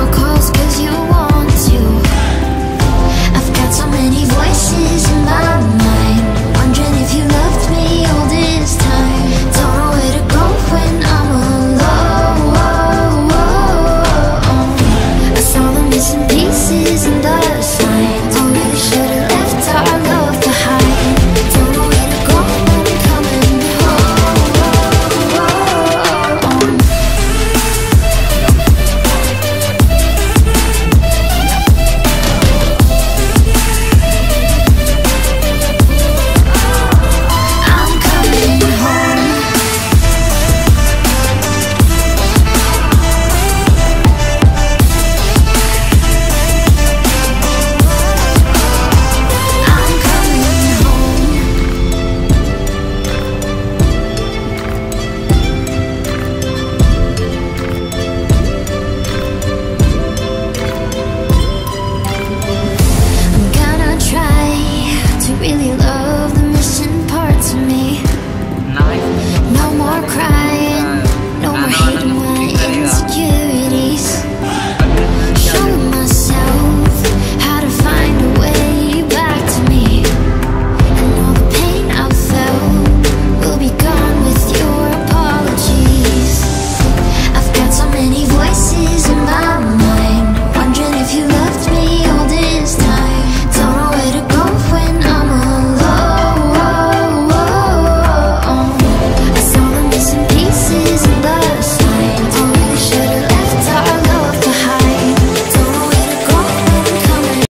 my calls, 'cause you